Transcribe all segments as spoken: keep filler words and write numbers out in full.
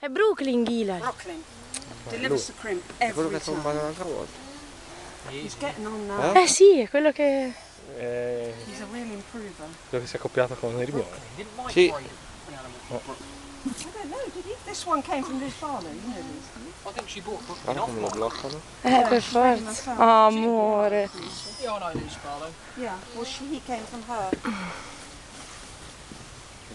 È Brooklyn Gila. Brooklyn. Delivers the crimp every time. He's getting on now. Eh sì, è quello che... Eh... He's a real improver. Quello che si è accoppiato con il mio. Sì. No. I don't know, did he? This one came from Liz Barlow, you know this, didn't you? I think she bought Brooklyn. Guarda come lo bloccano. Eh, per forza. Amore. Yeah, I know Liz Barlow. Yeah, well she, he came from her.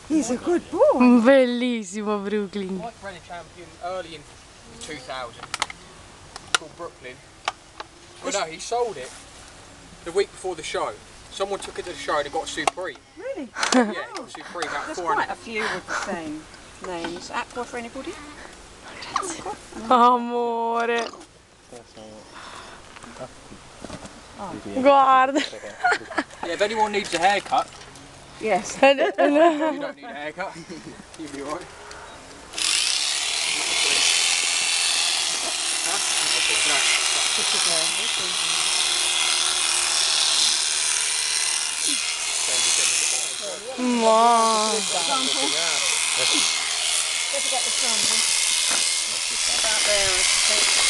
He's a good boy. Un bellissimo Brooklyn. Mike ran a champion early in two thousand called Brooklyn. Well no, he sold it the week before the show. Someone took it to the show and it got Supreme. Really? Yeah, it got Supreme. About There's four quite a few with the same names. Aqua for anybody? Amore. Oh. Guarda. Yeah, if anyone needs a haircut. Yes. You don't need a haircut. You'll be alright. Wow. Let's get the sample. About there, I think.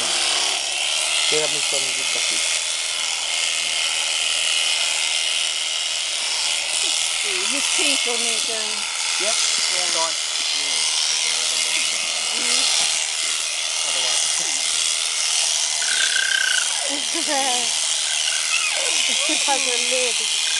Che la mettiamo tutta qui. You see for me going. Yep. Yeah. Go on. Otherwise. It's because you're late.